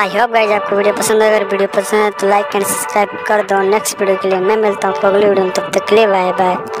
आई hope guys आपको video पसंद है। अगर वीडियो पसंद है तो लाइक एंड सब्सक्राइब कर दो। नेक्स्ट वीडियो के लिए मैं मिलता हूँ अगले वीडियो में, तब तक के लिए बाय बाय।